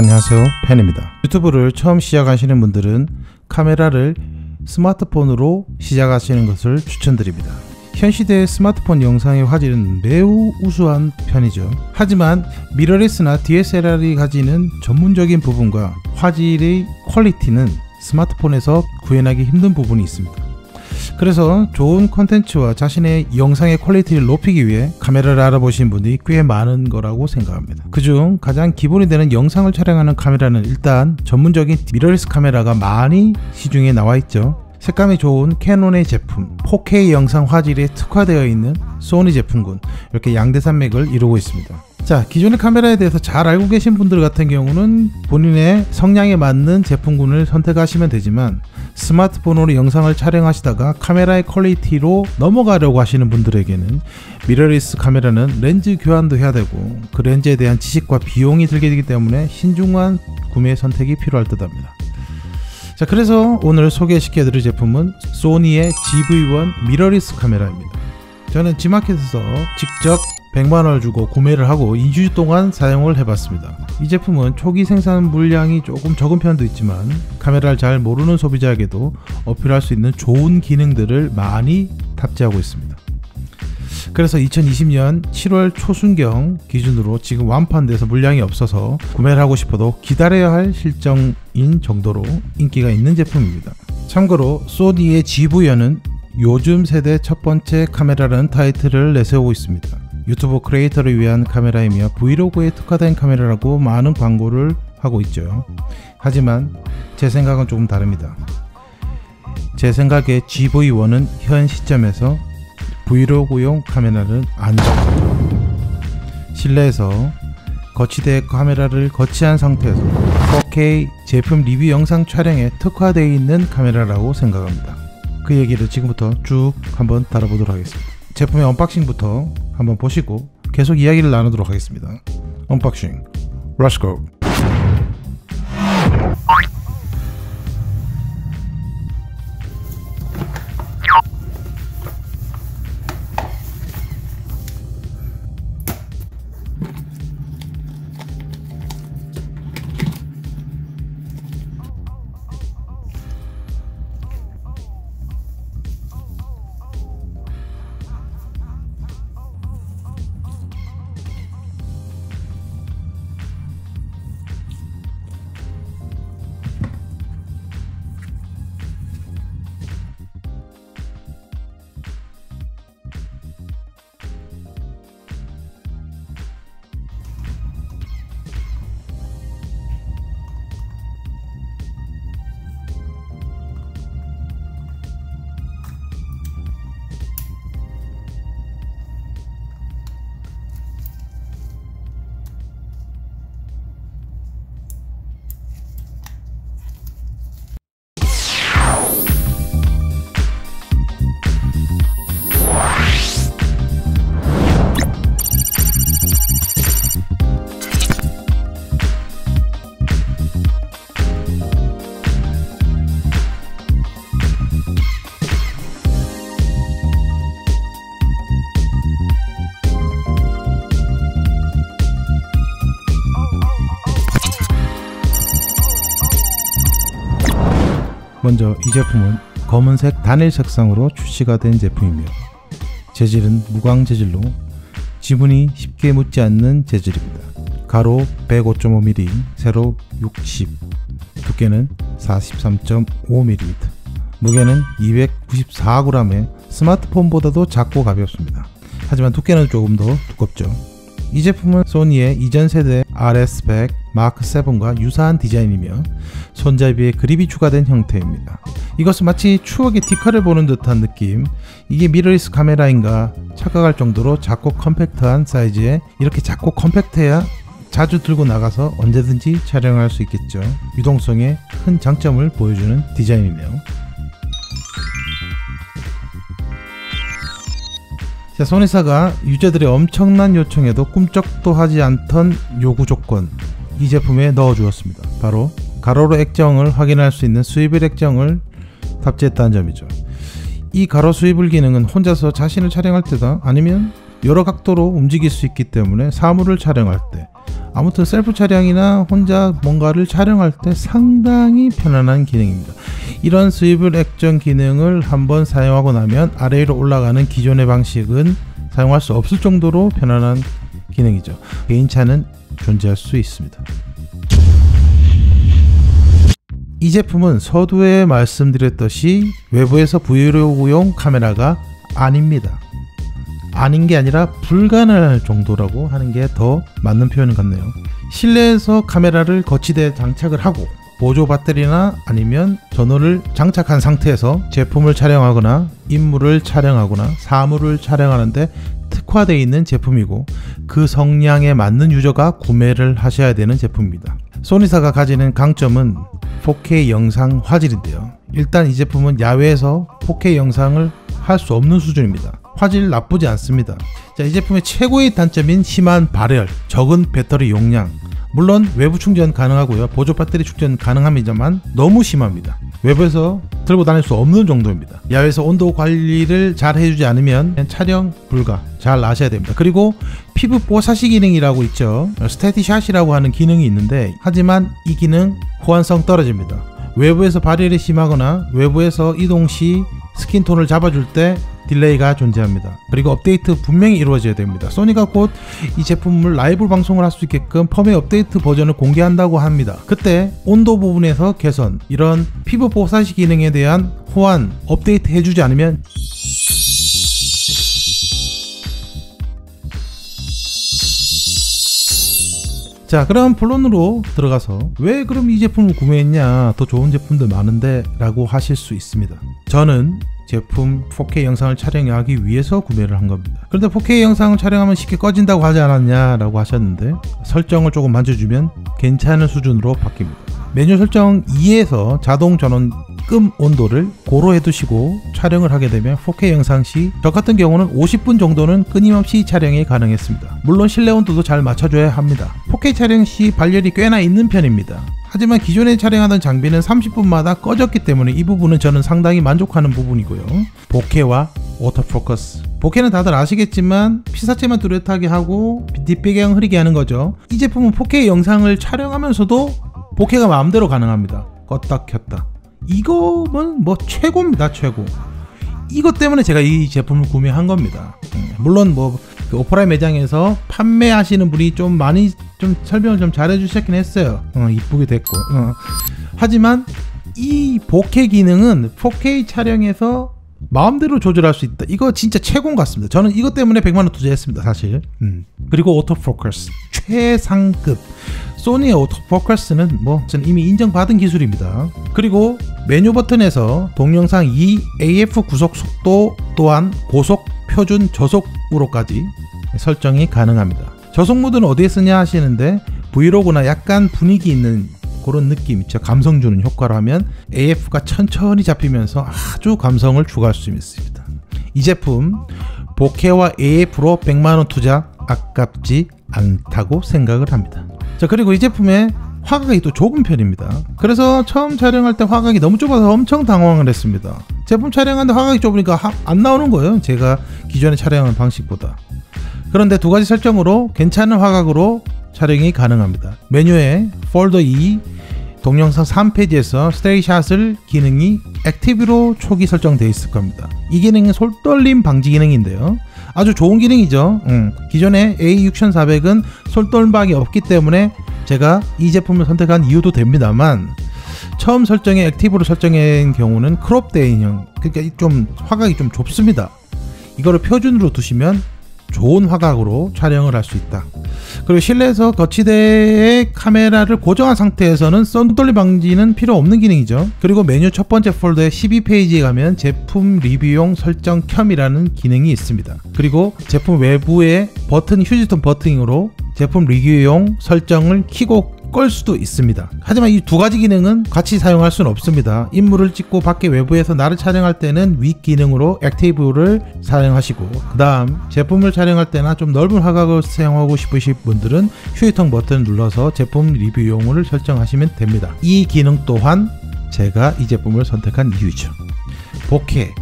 안녕하세요, 팬입니다. 유튜브를 처음 시작하시는 분들은 카메라를 스마트폰으로 시작하시는 것을 추천드립니다. 현 시대의 스마트폰 영상의 화질은 매우 우수한 편이죠. 하지만 미러리스나 DSLR이 가지는 전문적인 부분과 화질의 퀄리티는 스마트폰에서 구현하기 힘든 부분이 있습니다. 그래서 좋은 콘텐츠와 자신의 영상의 퀄리티를 높이기 위해 카메라를 알아보신 분들이 꽤 많은 거라고 생각합니다. 그중 가장 기본이 되는 영상을 촬영하는 카메라는 일단 전문적인 미러리스 카메라가 많이 시중에 나와 있죠. 색감이 좋은 캐논의 제품, 4K 영상 화질에 특화되어 있는 소니 제품군, 이렇게 양대산맥을 이루고 있습니다. 자, 기존의 카메라에 대해서 잘 알고 계신 분들 같은 경우는 본인의 성향에 맞는 제품군을 선택하시면 되지만, 스마트폰으로 영상을 촬영하시다가 카메라의 퀄리티로 넘어가려고 하시는 분들에게는 미러리스 카메라는 렌즈 교환도 해야 되고 그 렌즈에 대한 지식과 비용이 들게 되기 때문에 신중한 구매 선택이 필요할 듯 합니다. 자, 그래서 오늘 소개시켜 드릴 제품은 소니의 ZV-1 미러리스 카메라입니다. 저는 G마켓에서 직접 100만원을 주고 구매를 하고 2주 동안 사용을 해봤습니다. 이 제품은 초기 생산 물량이 조금 적은 편도 있지만 카메라를 잘 모르는 소비자에게도 어필할 수 있는 좋은 기능들을 많이 탑재하고 있습니다. 그래서 2020년 7월 초순경 기준으로 지금 완판돼서 물량이 없어서 구매를 하고 싶어도 기다려야 할 실정인 정도로 인기가 있는 제품입니다. 참고로 소니의 ZV-1은 요즘 세대 첫 번째 카메라라는 타이틀을 내세우고 있습니다. 유튜브 크리에이터를 위한 카메라이며 브이로그에 특화된 카메라라고 많은 광고를 하고 있죠. 하지만 제 생각은 조금 다릅니다. 제 생각에 ZV-1은 현 시점에서 브이로그용 카메라는 아니다. 실내에서 거치대 카메라를 거치한 상태에서 4K 제품 리뷰 영상 촬영에 특화되어 있는 카메라라고 생각합니다. 그 얘기를 지금부터 쭉 한번 다뤄보도록 하겠습니다. 제품의 언박싱부터 한번 보시고 계속 이야기를 나누도록 하겠습니다. 언박싱 렛츠고. 먼저 이 제품은 검은색 단일 색상으로 출시가 된 제품이며 재질은 무광 재질로 지문이 쉽게 묻지 않는 재질입니다. 가로 105.5mm, 세로 60, 두께는 43.5mm, 무게는 294g에 스마트폰보다도 작고 가볍습니다. 하지만 두께는 조금 더 두껍죠. 이 제품은 소니의 이전 세대 RS100 마크7과 유사한 디자인이며 손잡이에 그립이 추가된 형태입니다. 이것은 마치 추억의 디카를 보는 듯한 느낌, 이게 미러리스 카메라인가 착각할 정도로 작고 컴팩트한 사이즈에, 이렇게 작고 컴팩트해야 자주 들고 나가서 언제든지 촬영할 수 있겠죠. 유동성의 큰 장점을 보여주는 디자인이네요. 자, 소니사가 유저들의 엄청난 요청에도 꿈쩍도 하지 않던 요구 조건, 이 제품에 넣어주었습니다. 바로 가로로 액정을 확인할 수 있는 스위블 액정을 탑재했다는 점이죠. 이 가로 스위블 기능은 혼자서 자신을 촬영할 때다 아니면 여러 각도로 움직일 수 있기 때문에 사물을 촬영할 때 아무튼 셀프 차량이나 혼자 뭔가를 촬영할 때 상당히 편안한 기능입니다. 이런 스위블 액션 기능을 한번 사용하고 나면 아래로 올라가는 기존의 방식은 사용할 수 없을 정도로 편안한 기능이죠. 개인차는 존재할 수 있습니다. 이 제품은 서두에 말씀드렸듯이 외부에서 브이로그용 카메라가 아닙니다. 아닌 게 아니라 불가능할 정도라고 하는 게 더 맞는 표현 같네요. 실내에서 카메라를 거치대에 장착을 하고 보조 배터리나 아니면 전원을 장착한 상태에서 제품을 촬영하거나 인물을 촬영하거나 사물을 촬영하는데 특화되어 있는 제품이고, 그 성량에 맞는 유저가 구매를 하셔야 되는 제품입니다. 소니사가 가지는 강점은 4K 영상 화질인데요. 일단 이 제품은 야외에서 4K 영상을 할 수 없는 수준입니다. 화질 나쁘지 않습니다. 자, 이 제품의 최고의 단점인 심한 발열, 적은 배터리 용량, 물론 외부 충전 가능하고요, 보조 배터리 충전 가능합니다만 너무 심합니다. 외부에서 들고 다닐 수 없는 정도입니다. 야외에서 온도 관리를 잘 해주지 않으면 촬영 불가, 잘 아셔야 됩니다. 그리고 피부 뽀사시 기능이라고 있죠. 스테디샷이라고 하는 기능이 있는데, 하지만 이 기능 호환성 떨어집니다. 외부에서 발열이 심하거나 외부에서 이동 시 스킨톤을 잡아줄 때 딜레이가 존재합니다. 그리고 업데이트 분명히 이루어져야 됩니다. 소니가 곧 이 제품을 라이브 방송을 할 수 있게끔 펌웨어 업데이트 버전을 공개한다고 합니다. 그때 온도 부분에서 개선, 이런 피부 뽀사시 기능에 대한 호환 업데이트 해주지 않으면 자, 그럼 본론으로 들어가서 왜 그럼 이 제품을 구매했냐, 더 좋은 제품들 많은데 라고 하실 수 있습니다. 저는 제품 4K 영상을 촬영하기 위해서 구매를 한 겁니다. 그런데 4K 영상을 촬영하면 쉽게 꺼진다고 하지 않았냐 라고 하셨는데, 설정을 조금 만져주면 괜찮은 수준으로 바뀝니다. 메뉴 설정 2에서 자동 전원 끔 온도를 고로 해두시고 촬영을 하게 되면 4K 영상 시 저 같은 경우는 50분 정도는 끊임없이 촬영이 가능했습니다. 물론 실내 온도도 잘 맞춰줘야 합니다. 4K 촬영 시 발열이 꽤나 있는 편입니다. 하지만 기존에 촬영하던 장비는 30분마다 꺼졌기 때문에 이 부분은 저는 상당히 만족하는 부분이고요. 보케와 오토포커스. 보케는 다들 아시겠지만 피사체만 뚜렷하게 하고 뒷배경 흐리게 하는 거죠. 이 제품은 4K 영상을 촬영하면서도 보케가 마음대로 가능합니다. 껐다 켰다. 이거는 뭐 최고입니다, 최고. 이것 때문에 제가 이 제품을 구매한 겁니다. 물론 뭐 그 오프라인 매장에서 판매하시는 분이 좀 많이 좀 설명을 좀 잘해주셨긴 했어요. 이쁘게 됐고. 하지만 이 보케 기능은 4K 촬영에서 마음대로 조절할 수 있다. 이거 진짜 최고인 것 같습니다. 저는 이것 때문에 100만원 투자했습니다, 사실. 그리고 오토포커스 최상급. 소니의 오토포커스는 뭐 저는 이미 인정받은 기술입니다. 그리고 메뉴 버튼에서 동영상 E AF 구속 속도 또한 고속 표준 저속으로까지 설정이 가능합니다. 저속 모드는 어디에 쓰냐 하시는데, 브이로그나 약간 분위기 있는 그런 느낌 있죠. 감성 주는 효과로 하면 AF가 천천히 잡히면서 아주 감성을 추가할 수 있습니다. 이 제품 보케와 AF로 100만원 투자 아깝지 않다고 생각을 합니다. 자, 그리고 이 제품의 화각이 또 좁은 편입니다. 그래서 처음 촬영할 때 화각이 너무 좁아서 엄청 당황을 했습니다. 제품 촬영하는데 화각이 좁으니까 안 나오는 거예요, 제가 기존에 촬영한 방식보다. 그런데 두 가지 설정으로 괜찮은 화각으로 촬영이 가능합니다. 메뉴에 폴더 2 동영상 3페이지에서 스테이샷을 기능이 액티브로 초기 설정되어 있을 겁니다. 이 기능은 솔떨림 방지 기능인데요, 아주 좋은 기능이죠. 기존의 A6400은 솔떨방이 없기 때문에 제가 이 제품을 선택한 이유도 됩니다만, 처음 설정에 액티브로 설정한 경우는 크롭된 인형, 그러니까 좀 화각이 좀 좁습니다. 이거를 표준으로 두시면 좋은 화각으로 촬영을 할 수 있다. 그리고 실내에서 거치대에 카메라를 고정한 상태에서는 손떨림 방지는 필요 없는 기능이죠. 그리고 메뉴 첫 번째 폴더의 12페이지에 가면 제품 리뷰용 설정 켬이라는 기능이 있습니다. 그리고 제품 외부의 버튼, 휴지통 버튼으로 제품 리뷰용 설정을 켜고 끌 수도 있습니다. 하지만 이 두 가지 기능은 같이 사용할 수는 없습니다. 인물을 찍고 밖에 외부에서 나를 촬영할 때는 윗 기능으로 액티브를 사용하시고, 그 다음 제품을 촬영할 때나 좀 넓은 화각을 사용하고 싶으신 분들은 휴지통 버튼을 눌러서 제품 리뷰용을 설정하시면 됩니다. 이 기능 또한 제가 이 제품을 선택한 이유죠. 보케,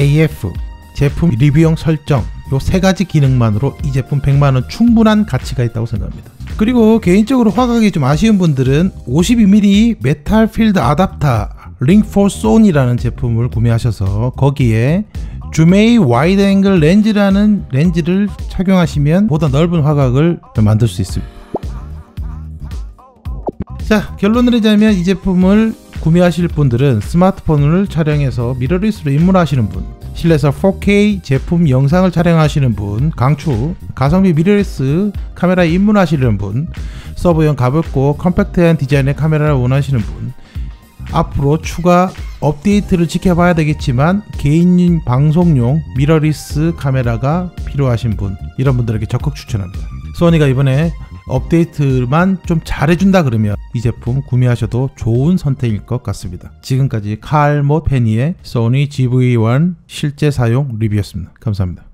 AF, 제품 리뷰용 설정, 요 세 가지 기능만으로 이 제품 100만원 충분한 가치가 있다고 생각합니다. 그리고 개인적으로 화각이 좀 아쉬운 분들은 52mm 메탈 필드 아답터 링4소니라는 제품을 구매하셔서 거기에 주메이 와이드 앵글 렌즈라는 렌즈를 착용하시면 보다 넓은 화각을 좀 만들 수 있습니다. 자, 결론을 내자면 이 제품을 구매하실 분들은 스마트폰을 촬영해서 미러리스로 입문하시는 분, 실내에서 4K 제품 영상을 촬영하시는 분, 강추 가성비 미러리스 카메라에 입문하시는 분, 서브형 가볍고 컴팩트한 디자인의 카메라를 원하시는 분, 앞으로 추가 업데이트를 지켜봐야 되겠지만 개인 방송용 미러리스 카메라가 필요하신 분, 이런 분들에게 적극 추천합니다. 소니가 이번에 업데이트만 좀 잘해준다 그러면 이 제품 구매하셔도 좋은 선택일 것 같습니다. 지금까지 칼모 페니의 소니 ZV-1 실제 사용 리뷰였습니다. 감사합니다.